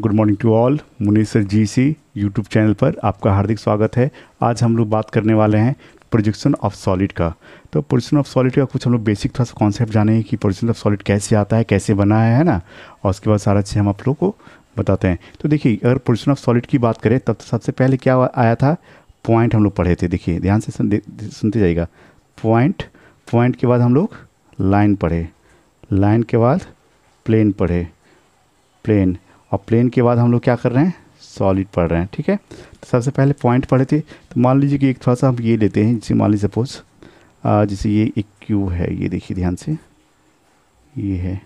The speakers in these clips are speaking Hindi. Good morning to all. Munesh sir GC YouTube channel पर आपका हार्दिक स्वागत है। आज हम लोग बात करने वाले हैं प्रोजेक्शन ऑफ सॉलिड का। तो प्रोजेक्शन ऑफ सॉलिड का कुछ हम लोग बेसिक थोड़ा सा कॉन्सेप्ट जानेंगे कि प्रोजेक्शन ऑफ सॉलिड कैसे आता है, कैसे बना है ना, और उसके बाद सारा चीज़ हम आप लोग को बताते हैं। तो देखिए, अगर प्रोजेक्शन ऑफ सॉलिड की बात करें तब तो सबसे पहले क्या आया था, पॉइंट हम लोग पढ़े थे। देखिए ध्यान से सुनते जाइएगा। पॉइंट के बाद हम लोग लाइन पढ़े, लाइन के बाद प्लेन पढ़े, प्लेन, और प्लेन के बाद हम लोग क्या कर रहे हैं, सॉलिड पढ़ रहे हैं। ठीक है, तो सबसे पहले पॉइंट पढ़े थे। तो मान लीजिए कि एक थोड़ा सा हम ये लेते हैं, जैसे मान लीजिए सपोज जैसे ये एक क्यूब है, ये देखिए ध्यान से, ये है,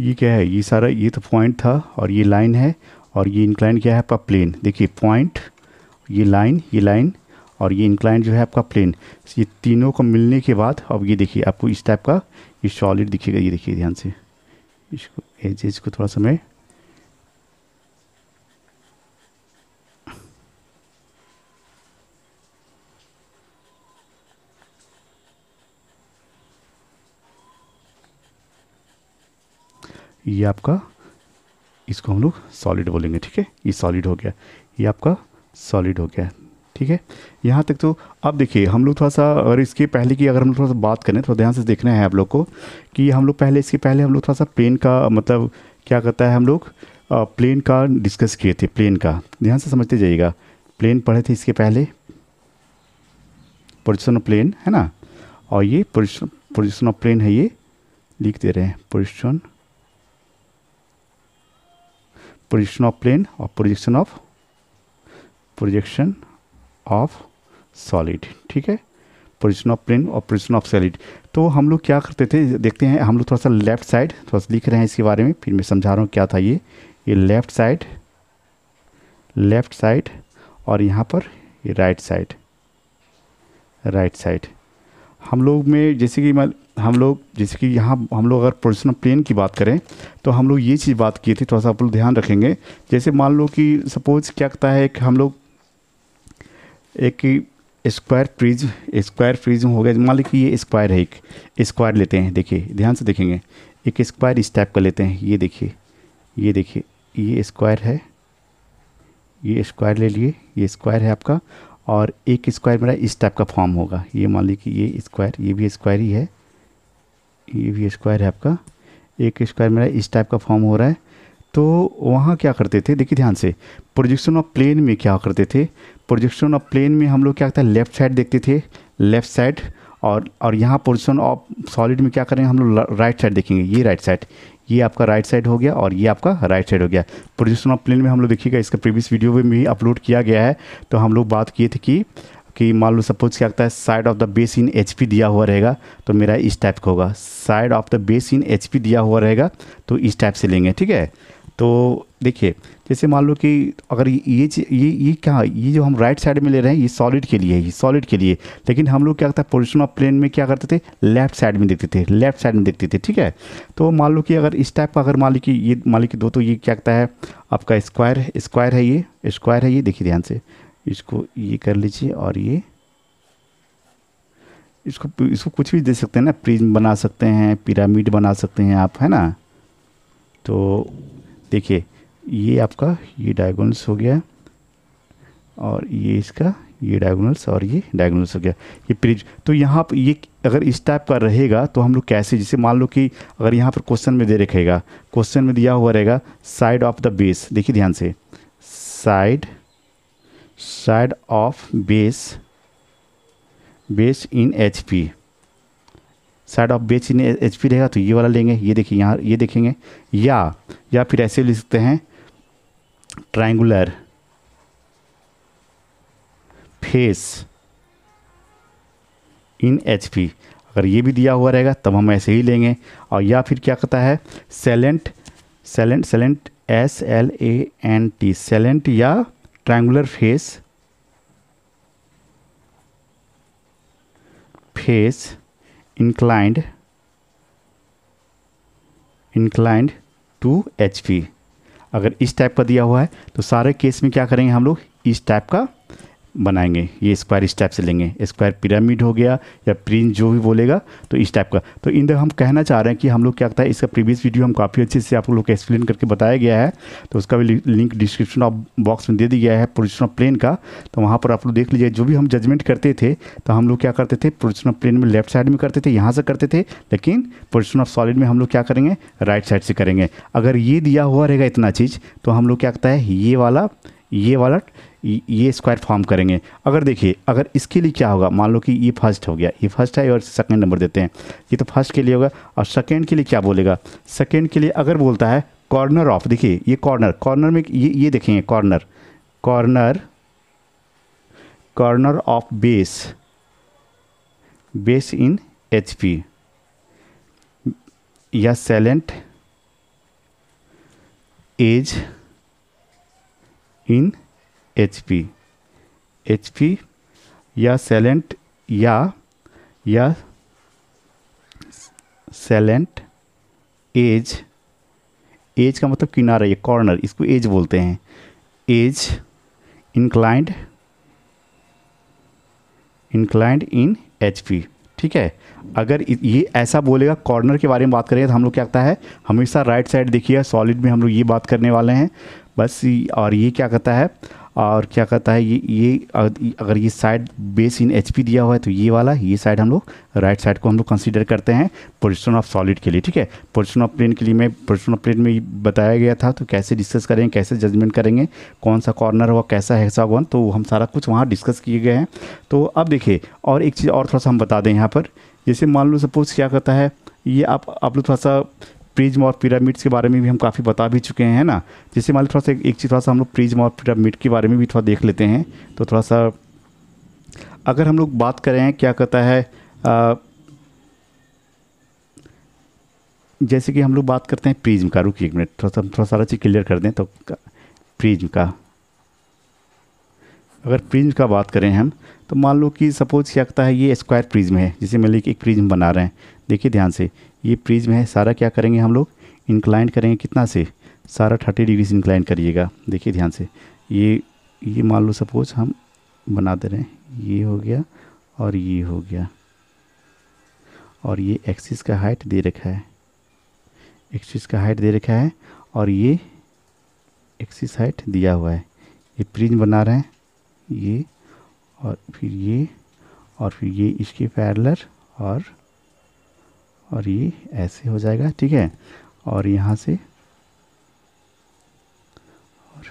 ये क्या है, ये सारा ये तो पॉइंट था, और ये लाइन है, और ये इंक्लाइन क्या है आपका प्लेन। देखिए पॉइंट, ये लाइन और ये इंक्लाइन जो है आपका प्लेन। ये तीनों को मिलने के बाद अब ये देखिए आपको इस टाइप का ये सॉलिड दिखेगा। ये देखिए ध्यान से, इसको एजेस को थोड़ा सा मैं ये आपका इसको हम लोग सॉलिड बोलेंगे। ठीक है, ये सॉलिड हो गया, ये आपका सॉलिड हो गया। ठीक है, यहाँ तक तो अब देखिए हम लोग थोड़ा सा, और इसके पहले की अगर हम लोग थोड़ा सा बात करें, थोड़ा ध्यान से देखना है आप लोग को कि हम लोग पहले, इसके पहले हम लोग थोड़ा सा प्लेन का मतलब क्या करता है, हम लोग प्लेन का डिस्कस किए थे। प्लेन का ध्यान से समझते जाइएगा, प्लेन पढ़े थे इसके पहले, पोजिशन ऑफ प्लेन है ना, और ये पोजिशन ऑफ प्लेन है, ये लिख दे रहे हैं पोजिशन ऑफ प्लेन और प्रोजेक्शन ऑफ सॉलिड। ठीक है, पोजिशन ऑफ प्लेन और पोजिशन ऑफ सॉलिड। तो हम लोग क्या करते थे, देखते हैं हम लोग थोड़ा सा लेफ्ट साइड थोड़ा सा लिख रहे हैं इसके बारे में, फिर मैं समझा रहा हूँ क्या था ये लेफ़्ट साइड और यहाँ पर ये राइट साइड। हम लोग में जैसे कि हम लोग अगर पोजिशन ऑफ प्लेन की बात करें तो हम लोग ये चीज़ बात किए थे, थोड़ा सा आप लोग ध्यान रखेंगे। जैसे मान लो कि सपोज़ क्या कहता है कि हम लोग एक स्क्वायर प्रिज्म हो गया, मान लीजिए कि ये स्क्वायर है, एक स्क्वायर लेते हैं। देखिए ध्यान से देखेंगे, एक स्क्वायर इस टाइप का लेते हैं, ये देखिए ये स्क्वायर है, ये स्क्वायर ले लिए, ये स्क्वायर है आपका, और एक स्क्वायर मेरा इस टाइप का फॉर्म होगा। ये मान लीजिए कि ये स्क्वायर, ये भी स्क्वायर ही है, ये भी स्क्वायर है आपका, एक स्क्वायर मेरा इस टाइप का फॉर्म हो रहा है। तो वहाँ क्या करते थे, देखिए ध्यान से, प्रोजेक्शन ऑफ प्लेन में क्या करते थे, प्रोजेक्शन ऑफ प्लेन में हम लोग क्या करते हैं, लेफ़्ट साइड देखते थे, लेफ़्ट साइड, और यहाँ पोजिशन ऑफ सॉलिड में क्या करेंगे हम लोग, राइट साइड देखेंगे। ये राइट साइड, ये आपका राइट साइड हो गया, और ये आपका राइट साइड हो गया। पोजिशन ऑफ प्लेन में हम लोग देखिएगा, इसका प्रीवियस वीडियो में भी अपलोड किया गया है। तो हम लोग बात किए थे कि मान लो सपोज क्या होता है, side of the base in HP दिया हुआ रहेगा तो मेरा इस टाइप का होगा, side of the base in HP दिया हुआ रहेगा तो इस टाइप से लेंगे। ठीक है, तो देखिए जैसे मान लो कि अगर ये क्या, ये जो हम राइट साइड में ले रहे हैं ये सॉलिड के लिए है, ये सॉलिड के लिए, लेकिन हम लोग क्या करता है पोजिशन ऑफ प्लेन में क्या करते थे, लेफ़्ट साइड में देखते थे। ठीक है, तो मान लो कि अगर इस टाइप का, अगर मान लो कि दो, तो ये क्या करता है आपका स्क्वायर है ये देखिए ध्यान से, इसको ये कर लीजिए, और ये इसको कुछ भी दे सकते हैं ना, प्रिज्म बना सकते हैं, पिरामिड बना सकते हैं आप, है ना। तो देखिए ये आपका ये डायगोनल्स हो गया, और ये इसका ये डायगोनल्स, और ये डायगोनल्स हो गया, ये प्रिज्म। तो यहाँ पर ये अगर इस टाइप का रहेगा तो हम लोग कैसे, जैसे मान लो कि अगर यहाँ पर क्वेश्चन में दिया हुआ रहेगा साइड ऑफ द बेस, देखिए ध्यान से, side of base in HP, side of base in HP रहेगा तो ये वाला लेंगे, ये देखिए यहाँ ये देखेंगे, या फिर ऐसे लिख सकते हैं, ट्रायंगुलर फेस इन HP, अगर ये भी दिया हुआ रहेगा तब हम ऐसे ही लेंगे। और या फिर क्या कहता है, सैलेंट SLANT, सैलेंट या triangular face inclined to HP, अगर इस टाइप का दिया हुआ है तो सारे केस में क्या करेंगे हम लोग इस टाइप का बनाएंगे, ये स्क्वायर इस टाइप से लेंगे, स्क्वायर पिरामिड हो गया या प्रिंस जो भी बोलेगा तो इस टाइप का। तो इन हम कहना चाह रहे हैं कि हम लोग क्या करता है, इसका प्रीवियस वीडियो हम काफ़ी अच्छे से आप लोग को एक्सप्लेन करके बताया गया है, तो उसका भी लिंक डिस्क्रिप्शन ऑफ बॉक्स में दे दिया गया है पोजिशनल प्लेन का। तो वहाँ पर आप लोग देख लीजिए, जो भी हम जजमेंट करते थे तो हम लोग क्या करते थे, पोजिशनल प्लेन में लेफ्ट साइड में करते थे, यहाँ से करते थे, लेकिन पोजिशन ऑफ सॉलिड में हम लोग क्या करेंगे, राइट साइड से करेंगे। अगर ये दिया हुआ रहेगा इतना चीज़ तो हम लोग क्या करता है, ये वाला ये स्क्वायर फॉर्म करेंगे। अगर देखिए, अगर इसके लिए क्या होगा, मान लो कि ये फर्स्ट हो गया, ये फर्स्ट है और सेकंड नंबर देते हैं, ये तो फर्स्ट के लिए होगा। और सेकंड के लिए क्या बोलेगा, सेकंड के लिए अगर बोलता है कॉर्नर ऑफ, देखिए ये कॉर्नर, कॉर्नर में ये देखेंगे corner, corner corner of base, base in HP या सैलेंट एज इन एचपी, एचपी या सैलेंट या सैलेंट एज, एज का मतलब किनारा, ये कॉर्नर इसको एज बोलते हैं, edge inclined, inclined in HP, ठीक है। अगर ये ऐसा बोलेगा, कॉर्नर के बारे में बात करेंगे तो हम लोग क्या करता है, हमेशा राइट साइड देखिए, सॉलिड में हम लोग ये बात करने वाले हैं बस। और ये क्या करता है, और क्या कहता है, ये अगर ये साइड बेस इन एचपी दिया हुआ है तो ये वाला, ये साइड हम लोग राइट साइड को हम लोग कंसीडर करते हैं पोजिशन ऑफ सॉलिड के लिए, ठीक है। पोजिशन ऑफ प्लेन के लिए मैं पोजिशन ऑफ प्लेन में बताया गया था, तो कैसे डिस्कस करेंगे, कैसे जजमेंट करेंगे, कौन सा कॉर्नर होगा, कैसा हेक्सागन, तो हम सारा कुछ वहाँ डिस्कस किए गए हैं। तो अब देखिए, और एक चीज़ और थोड़ा सा हम बता दें यहाँ पर, जैसे मान लो सपोज क्या कहता है, ये आप लोग थोड़ा सा प्रिज्म और पिरामिड्स के बारे में भी हम काफ़ी बता भी चुके हैं ना। जैसे मान लो थोड़ा सा एक चीज़, थोड़ा सा हम लोग प्रिज्म और पिरामिड के बारे में भी थोड़ा देख लेते हैं। तो थोड़ा सा अगर हम लोग बात करें, क्या कहता है, जैसे कि हम लोग बात करते हैं प्रिज्म का, रुकिए एक मिनट, थोड़ा सारा चीज़ क्लियर कर दें। तो प्रिज्म का, अगर प्रिज्म का बात करें हम, तो मान लो कि सपोज क्या कहता है, ये स्क्वायर प्रिज्म है, जिसे मिले कि एक प्रिज्म बना रहे हैं। देखिए ध्यान से, ये प्रिज्म है, सारा क्या करेंगे हम लोग, इंक्लाइन करेंगे, कितना से, सारा 30 डिग्री से इंक्लाइन करिएगा। देखिए ध्यान से, ये मान लो सपोज हम बना दे रहे हैं, ये हो गया और ये हो गया, और ये एक्सिस का हाइट दे रखा है, एक्सिस का हाइट दे रखा है, और ये एक्सिस हाइट दिया हुआ है। ये प्रिज्म बना रहे हैं, ये और फिर ये और फिर ये इसके पैरेलल और ये ऐसे हो जाएगा, ठीक है। और यहाँ से, और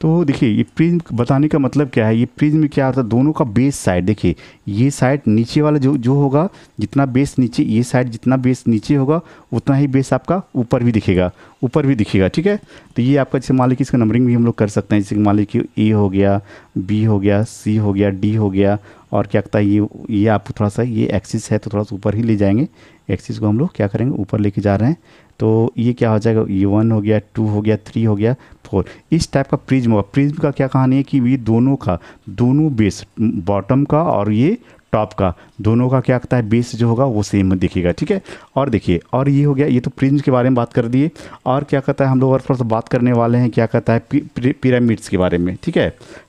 तो देखिए ये प्रिज्म बताने का मतलब क्या है, ये प्रिज्म में क्या होता है, दोनों का बेस साइड, देखिए ये साइड नीचे वाला जो होगा, जितना बेस नीचे, ये साइड जितना बेस नीचे होगा उतना ही बेस आपका ऊपर भी दिखेगा, ऊपर भी दिखेगा, ठीक है। तो ये आपका, जैसे मान लीजिए इसका नंबरिंग भी हम लोग कर सकते हैं, जैसे मान लीजिए कि ए हो गया, बी हो गया, सी हो गया, डी हो गया, और क्या कहता है, ये आपको थोड़ा सा, ये एक्सिस है तो थोड़ा सा ऊपर ही ले जाएंगे, एक्सिस को हम लोग क्या करेंगे, ऊपर लेके जा रहे हैं। तो ये क्या हो जाएगा, ये 1 हो गया, 2 हो गया, 3 हो गया, 4, इस टाइप का प्रिज्म होगा। प्रिज्म का क्या कहानी है कि ये दोनों का, दोनों बेस, बॉटम का और ये टॉप का, दोनों का क्या कहता है, बेस जो होगा वो सेम दिखेगा, ठीक है। और देखिए, और ये हो गया, ये तो प्रिज्म के बारे में बात कर दिए। और क्या कहता है, हम लोग और थोड़ा सा बात करने वाले हैं, क्या कहता है, पिरामिड्स के बारे में, ठीक है।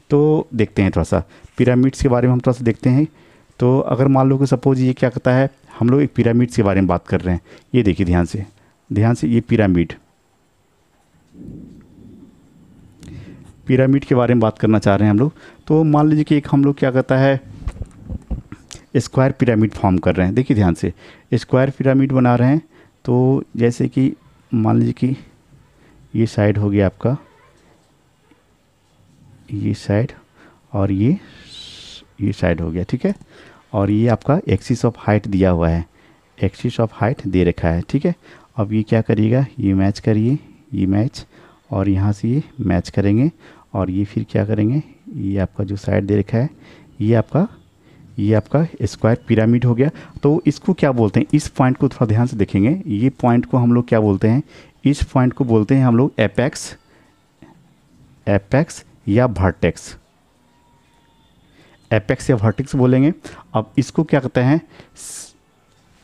तो देखते हैं थोड़ा सा पिरामिड्स के बारे में, हम थोड़ा सा देखते हैं। तो अगर मान लो कि सपोज ये क्या कहता है, हम लोग एक पिरामिड्स के बारे में बात कर रहे हैं, ये देखिए ध्यान से, ध्यान से, ये पिरामिड के बारे में बात करना चाह रहे हैं हम लोग। तो मान लीजिए कि एक हम लोग क्या कहता है, स्क्वायर पिरामिड फॉर्म कर रहे हैं। देखिए ध्यान से, स्क्वायर पिरामिड बना रहे हैं। तो जैसे कि मान लीजिए कि ये साइड हो गया आपका, ये साइड और ये साइड हो गया, ठीक है। और ये आपका एक्सिस ऑफ हाइट दिया हुआ है, एक्सिस ऑफ हाइट दे रखा है, ठीक है। अब ये क्या करिएगा, ये मैच करिए, ये मैच, और यहाँ से ये मैच करेंगे, और ये फिर क्या करेंगे, ये आपका जो साइड दे रखा है, ये आपका स्क्वायर पिरामिड हो गया। तो इसको क्या बोलते हैं, इस पॉइंट को थोड़ा ध्यान से देखेंगे, ये पॉइंट को हम लोग क्या बोलते हैं, इस पॉइंट को बोलते हैं हम लोग एपेक्स, एपेक्स या वर्टेक्स, एपेक्स या वर्टेक्स बोलेंगे। अब इसको क्या कहते हैं,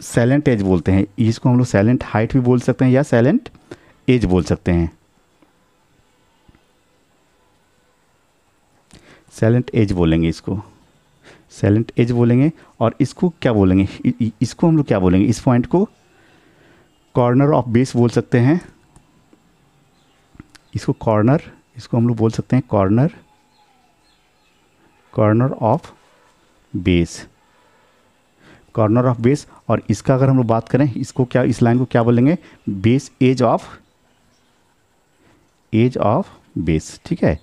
सैलेंट एज बोलते हैं, इसको हम लोग सैलेंट हाइट भी बोल सकते हैं या सैलेंट एज बोल सकते हैं, साइलेंट एज बोलेंगे, इसको साइलेंट एज बोलेंगे। और इसको क्या बोलेंगे, इसको हम लोग क्या बोलेंगे, इस पॉइंट को कॉर्नर ऑफ बेस बोल सकते हैं। इसको कॉर्नर, इसको हम लोग बोल सकते हैं corner, corner of base, corner of base. और इसका अगर हम लोग बात करें, इसको क्या, इस लाइन को क्या बोलेंगे, base edge of, edge of base. ठीक है,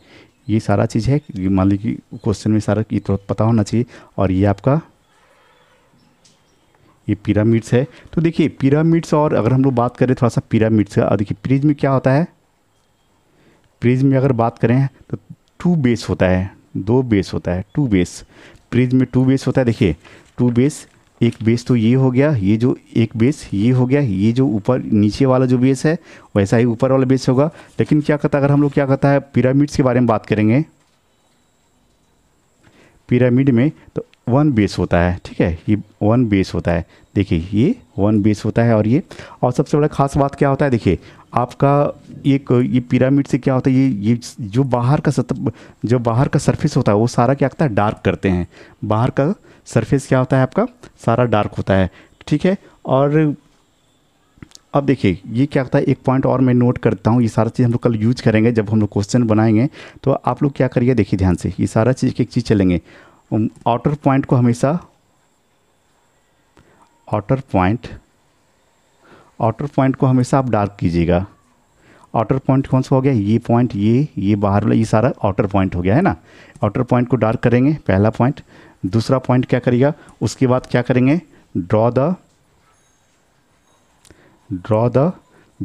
ये सारा चीज़ है, मान लीजिए कि क्वेश्चन में सारा ये तो पता होना चाहिए। और ये आपका ये पिरामिड्स है। तो देखिए पिरामिड्स, और अगर हम लोग बात करें थोड़ा सा पिरामिड्स का, देखिए प्रिज्म में क्या होता है, प्रिज्म में अगर बात करें तो टू बेस होता है, दो बेस होता है, टू बेस प्रिज्म में टू बेस होता है। देखिए टू बेस, एक बेस तो ये हो गया, ये जो एक बेस ये हो गया, ये जो ऊपर नीचे वाला जो बेस है वैसा ही ऊपर वाला बेस होगा। लेकिन क्या कहता है, अगर हम लोग क्या कहता है पिरामिड्स के बारे में बात करेंगे, पिरामिड में तो वन बेस होता है। ठीक है, ये वन बेस होता है, देखिए ये वन बेस होता है। और ये, और सबसे बड़ा खास बात क्या होता है, देखिए आपका एक ये पिरामिड से क्या होता है, ये जो बाहर का सतह, जो बाहर का सरफेस होता है वो सारा क्या करता है, डार्क करते हैं। बाहर का सरफेस क्या होता है आपका, सारा डार्क होता है। ठीक है, और अब देखिए ये क्या होता है, एक पॉइंट और मैं नोट करता हूँ, ये सारा चीज़ हम लोग कल यूज करेंगे जब हम लोग क्वेश्चन बनाएंगे। तो आप लोग क्या करिए, देखिए ध्यान से ये सारा चीज़ की एक चीज़ चलेंगे, आउटर पॉइंट को हमेशा, आउटर पॉइंट, आउटर पॉइंट को हमेशा आप डार्क कीजिएगा। आउटर पॉइंट कौन सा हो गया, ये पॉइंट, ये बाहर वाला, ये सारा आउटर पॉइंट हो गया है ना। आउटर पॉइंट को डार्क करेंगे, पहला पॉइंट। दूसरा पॉइंट क्या करिएगा, उसके बाद क्या करेंगे, draw the, draw the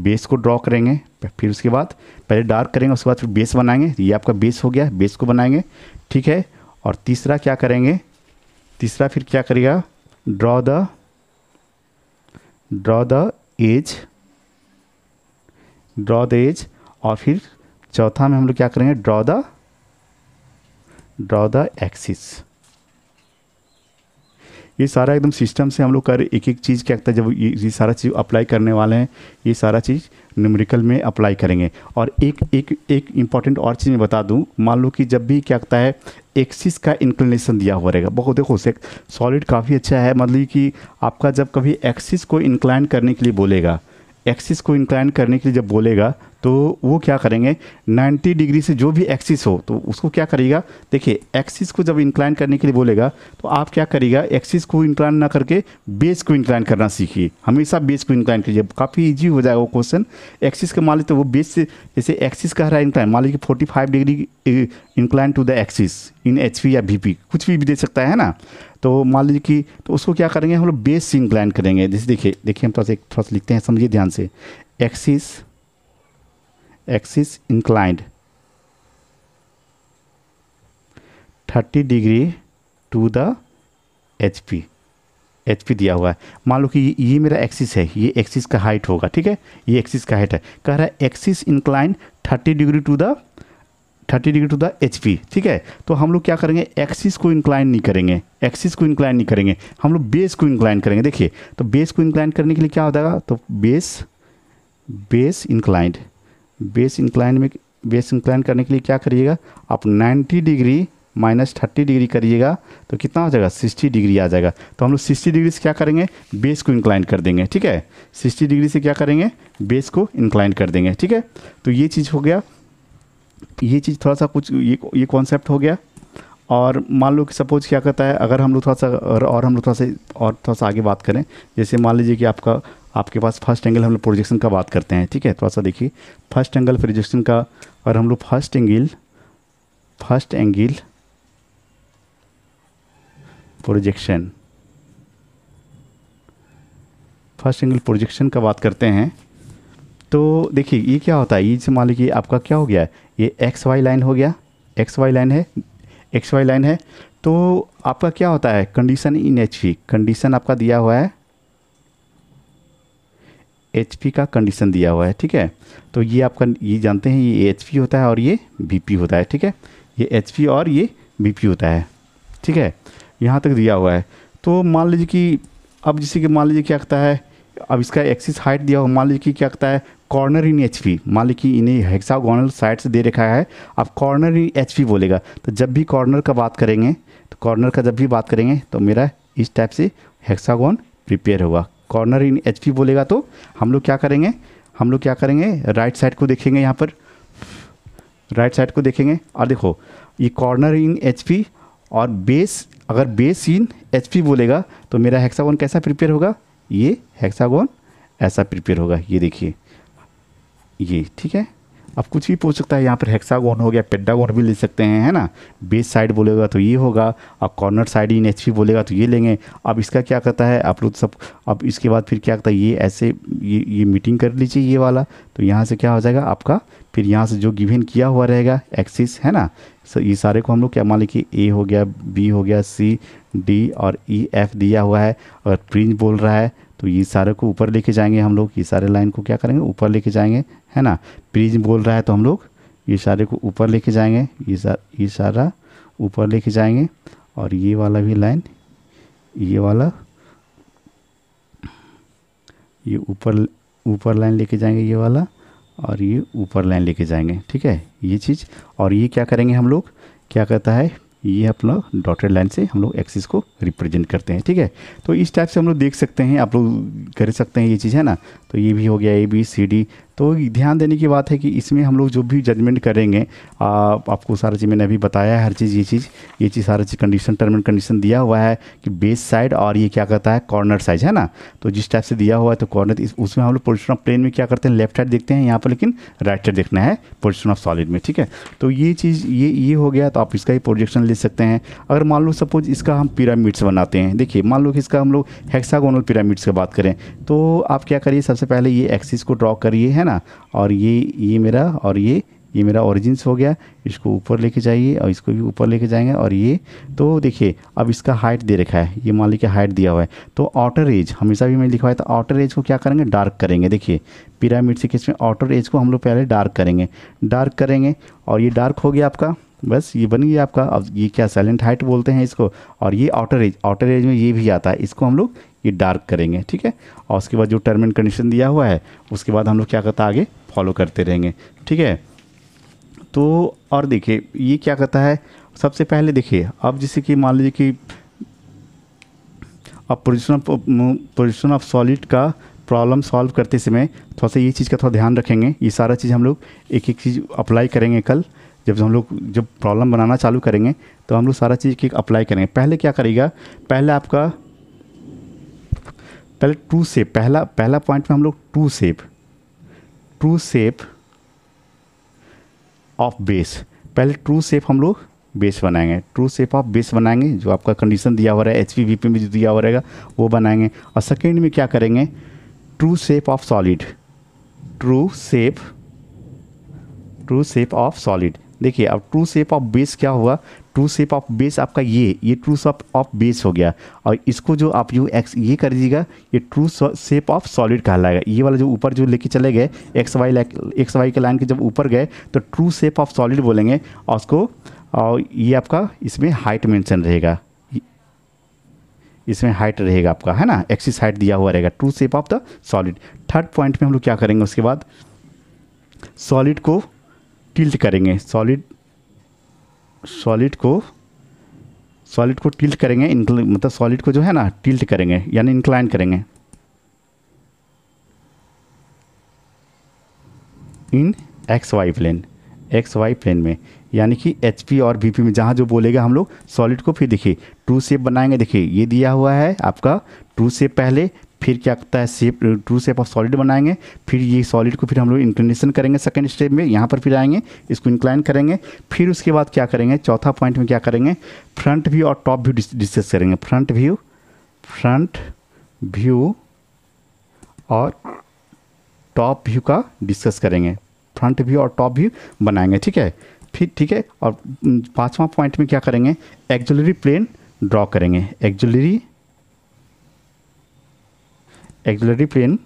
base को ड्रॉ करेंगे। फिर उसके बाद पहले डार्क करेंगे, उसके बाद फिर बेस बनाएंगे। ये आपका बेस हो गया, बेस को बनाएंगे। ठीक है, और तीसरा क्या करेंगे, तीसरा फिर क्या करिएगा, draw the, draw the edge, draw the edge. और फिर चौथा में हम लोग क्या करेंगे, draw the, draw the axis. ये सारा एकदम सिस्टम से हम लोग कर एक एक चीज़ क्या करता है, जब ये सारा चीज़ अप्लाई करने वाले हैं, ये सारा चीज़ न्यूमेरिकल में अप्लाई करेंगे। और एक इम्पॉर्टेंट और चीज़ मैं बता दूं, मान लो कि जब भी क्या करता है एक्सिस का इंक्लिनेशन दिया हुआ रहेगा, बहुत देखो सॉलिड काफ़ी अच्छा है, मतलब कि आपका जब कभी एक्सिस को इंक्लाइन करने के लिए बोलेगा, एक्सिस को इंक्लाइन करने के लिए जब बोलेगा तो वो क्या करेंगे 90 डिग्री से जो भी एक्सिस हो तो उसको क्या करिएगा, देखिए एक्सिस को जब इंक्लाइन करने के लिए बोलेगा तो आप क्या करिएगा, एक्सिस को इंक्लाइन ना करके बेस को इंक्लाइन करना सीखिए, हमेशा बेस को इंक्लाइन कीजिए, काफ़ी इजी हो जाएगा वो क्वेश्चन। एक्सिस का मान लीजिए तो वो बेस से, जैसे एक्सिस कह रहा है इंक्लाइन, मान लीजिए 45 degree incline to the axis in HP या वीपी, कुछ भी दे सकता है ना। तो मान लीजिए कि तो उसको क्या करेंगे हम लोग बेस से इंक्लाइन करेंगे। जैसे देखिए, देखिए हम थोड़ा सा लिखते हैं, समझिए ध्यान से, axis, axis inclined 30 degree to the HP, HP दिया हुआ है। मान लो कि ये मेरा एक्सिस है, ये एक्सिस का हाइट होगा। ठीक है, ये एक्सिस का हाइट है, कह रहा है axis inclined 30 degree to the, 30 degree to the HP. ठीक है, तो हम लोग क्या करेंगे, एक्सिस को इंक्लाइन नहीं करेंगे, एक्सिस को इंक्लाइन नहीं करेंगे, हम लोग बेस को इंक्लाइन करेंगे। देखिए तो बेस को इंक्लाइन करने के लिए क्या हो जाएगा, तो base, base inclined, base incline में, बेस इंक्लाइन करने के लिए क्या करिएगा आप 90 डिग्री माइनस 30 डिग्री करिएगा तो कितना हो जाएगा 60 डिग्री आ जाएगा। तो हम लोग 60 डिग्री से क्या करेंगे, बेस को इंक्लाइन कर देंगे। ठीक है, 60 डिग्री से क्या करेंगे, बेस को इंक्लाइन कर देंगे। ठीक है, तो ये चीज़ हो गया, ये चीज़ थोड़ा सा कुछ ये कॉन्सेप्ट हो गया। और मान लो कि सपोज क्या कहता है, अगर हम लोग थोड़ा सा और हम लोग थोड़ा सा और थोड़ा सा आगे बात करें, जैसे मान लीजिए कि आपका, आपके पास फर्स्ट एंगल, हम लोग प्रोजेक्शन का बात करते हैं। ठीक है, थोड़ा सा देखिए फर्स्ट एंगल प्रोजेक्शन का, और हम लोग first angle, first angle projection, first angle projection का बात करते हैं। तो देखिए ये क्या होता है, ये जैसे मान लीजिए आपका क्या हो गया, ये एक्स वाई लाइन हो गया, एक्स वाई लाइन है, एक्स वाई लाइन है। तो आपका क्या होता है condition in H P, condition आपका दिया हुआ है, एच पी का कंडीशन दिया हुआ है। ठीक है, तो ये आपका, ये जानते हैं ये एच पी होता है और ये बी पी होता है। ठीक है, ये एच पी और ये बी पी होता है। ठीक है, यहाँ तक दिया हुआ है। तो मान लीजिए कि अब जैसे कि मान लीजिए क्या कहता है अब इसका एक्सिस हाइट दिया हो, मान लीजिए कि क्या कहता है कॉर्नर इन एच पी, मान लीजिए कि इन्हें हेक्सागोनल साइड से दे रखा है, अब कॉर्नर इन एच पी बोलेगा। तो जब भी कॉर्नर का बात करेंगे, तो कॉर्नर का जब भी बात करेंगे तो मेरा इस टाइप से हेक्सागोन प्रिपेयर होगा। कॉर्नर इन एच पी बोलेगा तो हम लोग क्या करेंगे राइट साइड को देखेंगे, यहाँ पर राइट साइड को देखेंगे और देखो ये कॉर्नर इन एच पी और बेस, अगर बेस इन एच पी बोलेगा तो मेरा हेक्सागोन कैसा प्रिपेयर होगा, ये हेक्सागोन ऐसा प्रिपेयर होगा, ये देखिए ये, ठीक है। अब कुछ भी पूछ सकता है, यहाँ पर हेक्सागोन हो गया, पेंटागोन भी ले सकते हैं, है ना। बेस साइड बोलेगा तो ये होगा और corner side in H P बोलेगा तो ये लेंगे। अब इसका क्या करता है आप लोग सब, अब इसके बाद फिर क्या करता है ये ऐसे ये मीटिंग कर लीजिए ये वाला, तो यहाँ से क्या हो जाएगा आपका, फिर यहाँ से जो गिवन किया हुआ रहेगा एक्सिस, है ना, ये सारे को हम लोग क्या मान लीजिए ए हो गया, बी हो गया, सी, डी और ई, एफ दिया हुआ है और प्रिंज बोल रहा है तो ये सारे को ऊपर लेके जाएंगे हम लोग, ये सारे लाइन को क्या करेंगे ऊपर लेके जाएंगे, है ना। प्रिज्म बोल रहा है तो हम लोग ये सारे को ऊपर लेके जाएंगे, ये सारा ऊपर लेके जाएंगे और ये वाला भी लाइन, ये वाला ये ऊपर लाइन लेके जाएंगे, ये वाला और ये ऊपर लाइन लेके जाएंगे, ठीक है ये चीज़। और ये क्या करेंगे हम लोग, क्या कहता है ये अपना डॉटेड लाइन से हम लोग एक्सिस को रिप्रेजेंट करते हैं, ठीक है। तो इस टाइप से हम लोग देख सकते हैं, आप लोग कर सकते हैं ये चीज़, है ना। तो ये भी हो गया ए बी सी डी। तो ध्यान देने की बात है कि इसमें हम लोग जो भी जजमेंट करेंगे, आपको सारा चीज़ मैंने अभी बताया है, हर चीज़ ये चीज़ सारा चीज़ कंडीशन, टर्म एंड कंडीशन दिया हुआ है कि बेस साइड और ये क्या कहता है कॉर्नर साइज, है ना। तो जिस टाइप से दिया हुआ है तो कॉर्नर उसमें हम लोग पोजिशन ऑफ प्लेन में क्या करते हैं लेफ्ट साइड देखते हैं यहाँ पर, लेकिन राइट साइड देखना है पोजिशन ऑफ सॉलिड में, ठीक है। तो ये चीज़ ये हो गया, तो आप इसका ही प्रोजेक्शन ले सकते हैं। अगर मान लो सपोज इसका हम पिरामिड्स बनाते हैं, देखिए मान लो कि इसका हम लोग हेक्सागोनल पिरामिड्स की बात करें तो आप क्या करिए, सबसे पहले ये एक्सिस को ड्रॉ करिए, है ना, और ये मेरा और ये मेरा ओरिजिन्स हो गया, इसको ऊपर लेके जाइए और इसको भी ऊपर लेके जाएंगे और ये, तो देखिए अब इसका हाइट दे रखा है, ये मान लीजिए हाइट दिया हुआ है तो आउटर एज हमेशा भी मैंने लिखा है, तो आउटर एज को क्या करेंगे डार्क करेंगे। देखिए पिरामिड से किस में आउटर एज को हम लोग पहले डार्क करेंगे और ये डार्क हो गया आपका, बस ये बन गया आपका। अब ये क्या साइलेंट हाइट बोलते हैं इसको, और ये आउटर एज में ये भी आता है, इसको हम लोग ये डार्क करेंगे, ठीक है। और उसके बाद जो टर्म एंड कंडीशन दिया हुआ है उसके बाद हम लोग क्या करता है आगे फॉलो करते रहेंगे, ठीक है। तो और देखिए ये क्या करता है, सबसे पहले देखिए अब जैसे कि मान लीजिए कि अब पोजिशन ऑफ सॉलिड का प्रॉब्लम सॉल्व करते समय थोड़ा सा ये चीज़ का थोड़ा ध्यान रखेंगे। ये सारा चीज़ हम लोग एक चीज़ अप्लाई करेंगे कल, जब प्रॉब्लम बनाना चालू करेंगे तो हम लोग सारा चीज़ की अप्लाई करेंगे। पहले क्या करेगा, पहले ट्रू शेप, पहला पॉइंट में हम लोग ट्रू शेप ऑफ बेस, पहले ट्रू शेप हम लोग बेस बनाएंगे, ट्रू शेप ऑफ बेस बनाएंगे, जो आपका कंडीशन दिया हुआ है एच पी वी पी में जो दिया हुआ रहेगा वो बनाएंगे। और सेकेंड में क्या करेंगे, ट्रू शेप ऑफ सॉलिड। देखिए अब ट्रू शेप ऑफ बेस क्या हुआ, ट्रू शेप ऑफ बेस आपका ये ट्रू शेप ऑफ बेस हो गया और इसको जो आप ये कर दीजिएगा, ये ट्रू शेप ऑफ सॉलिड कहलाएगा। ये वाला जो ऊपर जो लेके चले गए एक्स वाई के लाइन के जब ऊपर गए तो ट्रू शेप ऑफ सॉलिड बोलेंगे और उसको, और ये आपका इसमें हाइट मेंशन रहेगा, इसमें हाइट रहेगा आपका, है ना, एक्सिस हाइट दिया हुआ रहेगा, true shape of the solid. Third point में हम लोग क्या करेंगे, उसके बाद सॉलिड को टिल्ट करेंगे, सॉलिड को टिल्ट करेंगे, मतलब सॉलिड को जो है ना टिल्ट करेंगे यानी इंक्लाइन करेंगे, इन एक्स वाई प्लेन में, यानी कि एच पी और बी पी में जहाँ जो बोलेगा हम लोग सॉलिड को। फिर देखिए ट्रू शेप बनाएंगे, देखिए ये दिया हुआ है आपका ट्रू शेप पहले, फिर क्या करता है ट्रू शेप ऑफ सॉलिड बनाएंगे, फिर ये सॉलिड को फिर हम लोग इंक्लिनेशन करेंगे सेकंड स्टेप में, यहाँ पर फिर आएंगे इसको इंक्लाइन करेंगे। फिर उसके बाद क्या करेंगे, चौथा पॉइंट में क्या करेंगे, फ्रंट व्यू और टॉप व्यू डिस्कस करेंगे, फ्रंट व्यू और टॉप व्यू का डिस्कस करेंगे, फ्रंट व्यू और टॉप व्यू बनाएंगे, ठीक है। फिर ठीक है, और पाँचवा पॉइंट में क्या करेंगे, एक्सिलरी प्लेन ड्रॉ करेंगे, एक्सिलरी प्लेन,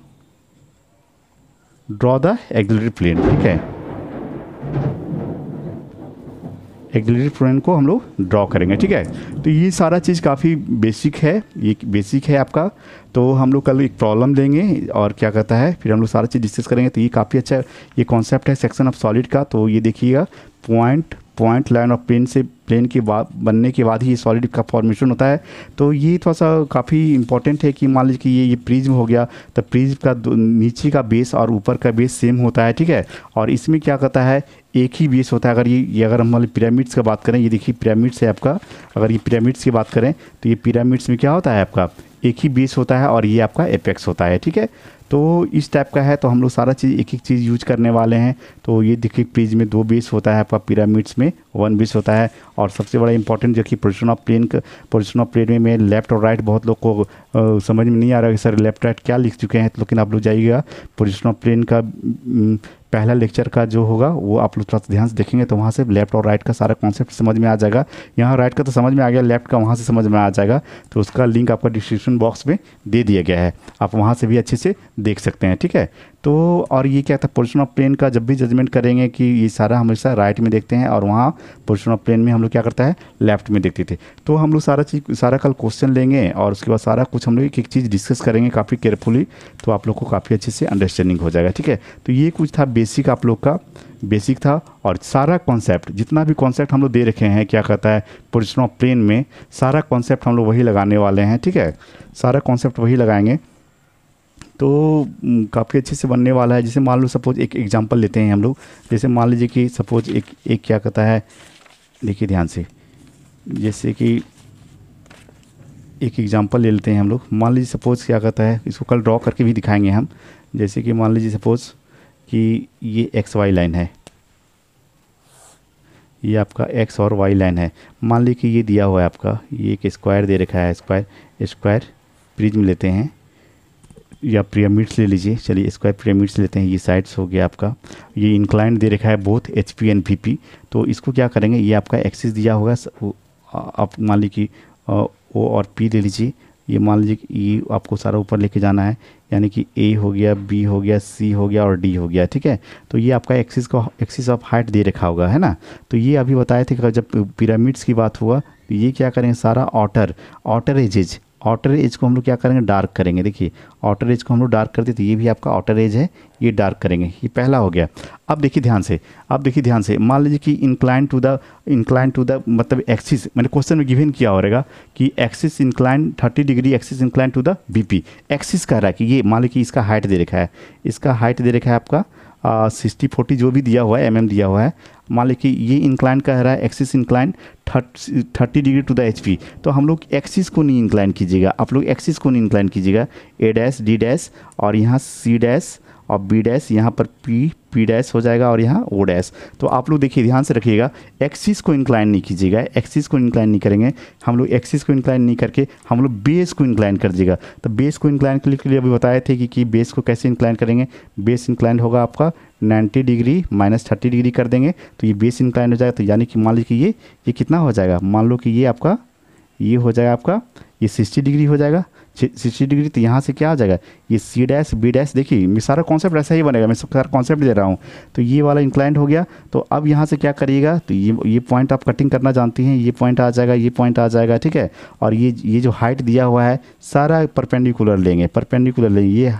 एग्रेटेड प्लेन को हम लोग ड्रॉ करेंगे, ठीक है। तो ये सारा चीज़ काफ़ी बेसिक है, ये बेसिक है आपका। तो हम लोग कल एक प्रॉब्लम लेंगे और क्या कहता है फिर हम लोग सारा चीज़ डिस्कस करेंगे। तो ये काफ़ी अच्छा ये कॉन्सेप्ट है सेक्शन ऑफ सॉलिड का। तो ये देखिएगा पॉइंट लाइन और प्लेन से प्लेन के बाद बनने के बाद ही ये सॉलिड का फॉर्मेशन होता है। तो ये थोड़ा सा काफ़ी इंपॉर्टेंट है कि मान लीजिए कि ये प्रिज्म हो गया तो प्रिज्म का नीचे का बेस और ऊपर का बेस सेम होता है, ठीक है। और इसमें क्या कहता है एक ही बेस होता है। अगर ये अगर हम वाले पिरामिड्स का बात करें, ये देखिए पिरामिड्स है आपका। अगर ये पिरामिड्स की बात करें तो ये पिरामिड्स में क्या होता है आपका एक ही बेस होता है और ये आपका एपेक्स होता है, ठीक है। तो इस टाइप का है। तो हम लोग सारा चीज़ एक एक चीज़ यूज करने वाले हैं। तो ये देखिए प्रिज्म में 2 बेस होता है आपका, पिरामिड्स में 1 बेस होता है। और सबसे बड़ा इंपॉर्टेंट जो कि पोजिशन ऑफ प्लेन का, पोजिशन ऑफ प्लेन में लेफ्ट और राइट बहुत लोग को समझ में नहीं आ रहा है सर लेफ्ट राइट क्या लिख चुके हैं। तो लेकिन आप लोग जाइएगा पोजिशन ऑफ प्लेन का पहला लेक्चर का जो होगा वो आप लोग थोड़ा सा ध्यान से देखेंगे तो वहाँ से लेफ्ट और राइट का सारा कॉन्सेप्ट समझ में आ जाएगा। यहाँ राइट का तो समझ में आ गया, लेफ्ट का वहाँ से समझ में आ जाएगा। तो उसका लिंक आपका डिस्क्रिप्शन बॉक्स में दे दिया गया है, आप वहाँ से भी अच्छे से देख सकते हैं, ठीक है। तो और ये क्या था पोजिशन ऑफ प्लेन का जब भी जजमेंट करेंगे कि ये सारा हमेशा राइट में देखते हैं और वहाँ पोजिशन ऑफ प्लेन में हम लोग क्या करता है लेफ्ट में देखते थे। तो हम लोग सारा चीज़ सारा कल क्वेश्चन लेंगे और उसके बाद सारा कुछ हम लोग एक एक चीज़ डिस्कस करेंगे काफ़ी केयरफुली। तो आप लोग को काफ़ी अच्छे से अंडरस्टैंडिंग हो जाएगा, ठीक है। तो ये कुछ था बेसिक, आप लोग का बेसिक था। और सारा कॉन्सेप्ट जितना भी कॉन्सेप्ट हम लोग दे रखे हैं क्या कहता है पोजिशन ऑफ प्लेन में सारा कॉन्सेप्ट हम लोग वही लगाने वाले हैं, ठीक है। सारा कॉन्सेप्ट वही लगाएंगे तो काफ़ी अच्छे से बनने वाला है। जैसे मान लो सपोज एक एग्जांपल लेते हैं हम लोग। जैसे मान लीजिए कि सपोज एक क्या कहता है देखिए ध्यान से, जैसे कि एक एग्जांपल ले लेते हैं हम लोग। मान लीजिए सपोज क्या कहता है इसको कल ड्रॉ करके भी दिखाएंगे हम। जैसे कि मान लीजिए सपोज कि ये एक्स वाई लाइन है, ये आपका एक्स और वाई लाइन है। मान लीजिए कि ये दिया हुआ है आपका, ये एक स्क्वायर दे रखा है। स्क्वायर प्रिज्म लेते हैं या पिरामिड्स ले लीजिए, चलिए स्क्वायर पिरामिड्स लेते हैं। ये साइड्स हो गया आपका, ये इंक्लाइन दे रखा है both H P and V P. तो इसको क्या करेंगे ये आपका एक्सिस दिया होगा, आप मान लीजिए ओ और पी ले लीजिए। ये मान लीजिए ये आपको सारा ऊपर लेके जाना है यानी कि ए हो गया, बी हो गया, सी हो गया और डी हो गया, ठीक है। तो ये आपका एक्सिस का एक्सिस ऑफ हाइट दे रखा होगा, है ना। तो ये अभी बताए थे कि जब पिरामिड्स की बात हुआ तो ये क्या करेंगे सारा आउटर एजेज, आउटर एज को हम लोग क्या करेंगे डार्क करेंगे। देखिए आउटर एज को हम लोग डार्क करते थे, ये भी आपका आउटर एज है, ये डार्क करेंगे। ये पहला हो गया। अब देखिए ध्यान से, अब देखिए ध्यान से, मान लीजिए कि इंक्लाइन टू द मतलब एक्सिस, मैंने क्वेश्चन में गिवन किया हो रहेगा कि axis incline 30 degree, axis incline to the BP. Axis कह रहा है कि ये मान लीजिए कि इसका हाइट दे रखा है, इसका हाइट दे रखा है आपका 60-40 जो भी दिया हुआ है mm दिया हुआ है। मान लीजिए कि ये इंक्लाइन कह रहा है axis incline 30 degree to the HP. तो हम लोग एक्सिस को नहीं इंक्लाइन कीजिएगा, आप लोग एक्सिस को नहीं इंक्लाइन कीजिएगा। ए डैश, डी डैश और यहाँ सी डैश और बी डैश, यहाँ पर पी डैश हो जाएगा और यहाँ ओ डैश। तो आप लोग देखिए ध्यान से रखिएगा एक्सिस को इंक्लाइन नहीं कीजिएगा, एक्सिस को इंक्लाइन नहीं करेंगे हम लोग। एक्सिस को इंक्लाइन नहीं करके हम लोग बेस को इंक्लाइन कर दीजिएगा। तो बेस को इंक्लाइन के लिए अभी बताए थे कि बेस को कैसे इंक्लाइन करेंगे। बेस इंक्लाइन होगा आपका 90 डिग्री माइनस 30 डिग्री कर देंगे तो ये बेस इंक्लाइन हो जाएगा। तो यानी कि मान लीजिए कि ये कितना हो जाएगा, मान लो कि ये आपका ये हो जाएगा आपका ये 60 डिग्री हो जाएगा, 60 डिग्री। तो यहाँ से क्या आ जाएगा ये सी डैश, बी डैश। देखिए मैं सारा कॉन्सेप्ट ऐसा ही बनेगा, मैं सारा कॉन्सेप्ट दे रहा हूँ। तो ये वाला इंक्लाइन हो गया। तो अब यहाँ से क्या करिएगा तो ये पॉइंट आप कटिंग करना जानती हैं, ये पॉइंट आ जाएगा, ये पॉइंट आ जाएगा, ठीक है। और ये जो हाइट दिया हुआ है सारा परपेंडिकुलर लेंगे, परपेंडिकुलर लेंगे।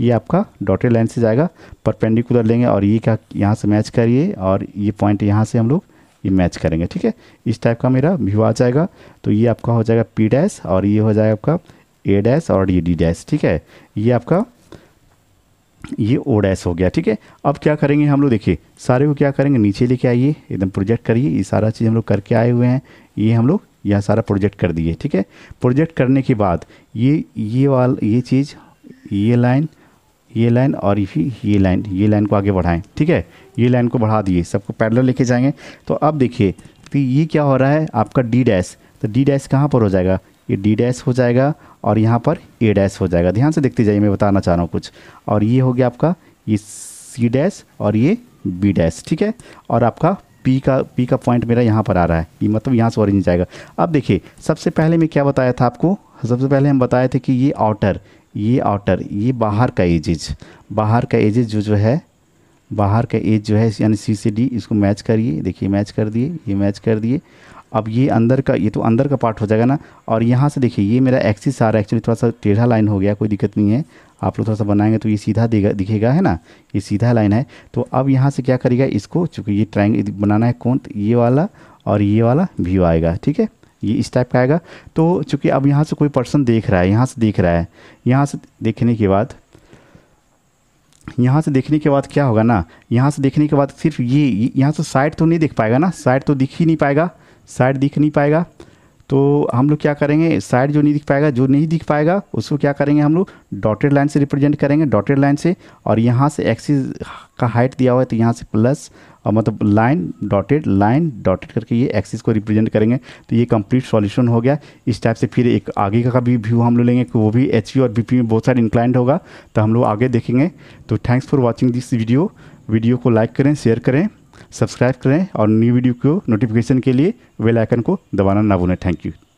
ये आपका डॉटेड लाइन से जाएगा, परपेंडिकुलर लेंगे और ये क्या यहाँ से मैच करिए और ये पॉइंट यहाँ से हम लोग ये मैच करेंगे, ठीक है। इस टाइप का मेरा व्यू आ जाएगा। तो ये आपका हो जाएगा पी डैश और ये हो जाएगा आपका ए डैश और ये डी डैश, ठीक है। ये आपका ये ओ डैश हो गया, ठीक है। अब क्या करेंगे हम लोग देखिए सारे को क्या करेंगे नीचे लेके आइए, एकदम प्रोजेक्ट करिए। ये सारा चीज़ हम लोग करके आए हुए हैं, ये हम लोग यह सारा प्रोजेक्ट कर दिए, ठीक है। प्रोजेक्ट करने के बाद ये चीज़, ये लाइन और फिर ये लाइन को आगे बढ़ाएं, ठीक है। ये लाइन को बढ़ा दिए, सबको पैरेलल लेके जाएंगे। तो अब देखिए तो ये क्या हो रहा है आपका डी डैश। तो डी डैश कहाँ पर हो जाएगा, ये डी डैश हो जाएगा और यहाँ पर ए डैश हो जाएगा। ध्यान से देखते जाइए, मैं बताना चाह रहा हूँ कुछ। और ये हो गया आपका ये सी डैश और ये बी डैश, ठीक है। और आपका पी का पॉइंट मेरा यहाँ पर आ रहा है, ये मतलब यहाँ से ओरिजिन जाएगा। अब देखिए सबसे पहले मैं क्या बताया था आपको, सबसे पहले हम बताए थे कि ये आउटर, ये बाहर का एजेज जो है बाहर का एज जो है यानी सी से डी, इसको मैच करिए। देखिए मैच कर दिए, ये मैच कर दिए। अब ये अंदर का, ये तो अंदर का पार्ट हो जाएगा ना। और यहाँ से देखिए ये मेरा एक्सिस आ रहा है, एक्चुअली थोड़ा सा टेढ़ा लाइन हो गया, कोई दिक्कत नहीं है। आप लोग थोड़ा सा बनाएंगे तो ये सीधा दिखेगा, है ना, ये सीधा लाइन है। तो अब यहाँ से क्या करेगा इसको, चूँकि ये ट्रायंगल बनाना है कोण, ये वाला और ये वाला व्यू आएगा, ठीक है, ये इस टाइप का आएगा। तो चूँकि अब यहाँ से कोई पर्सन देख रहा है, यहाँ से देख रहा है, यहाँ से देखने के बाद, यहाँ से देखने के बाद क्या होगा ना, यहाँ से देखने के बाद सिर्फ ये, यहाँ से साइड तो नहीं देख पाएगा ना, साइड तो दिख ही नहीं पाएगा, साइड दिख नहीं पाएगा। तो हम लोग क्या करेंगे, साइड जो नहीं दिख पाएगा, जो नहीं दिख पाएगा उसको क्या करेंगे हम लोग, डॉटेड लाइन से रिप्रेजेंट करेंगे, डॉटेड लाइन से। और यहाँ से एक्सिस का हाइट दिया हुआ है तो यहाँ से प्लस, और मतलब लाइन डॉटेड करके ये एक्सिस को रिप्रेजेंट करेंगे। तो ये कंप्लीट सॉल्यूशन हो गया। इस टाइप से फिर एक आगे का भी व्यू हम लोग लेंगे, वो भी एचपी और बीपी में बहुत सारे इंक्लाइंड होगा, तो हम लोग आगे देखेंगे। तो thanks for watching this video. Video को लाइक करें, शेयर करें, सब्सक्राइब करें और न्यू वीडियो को नोटिफिकेशन के लिए बेल आइकन को दबाना ना भूलें। Thank you.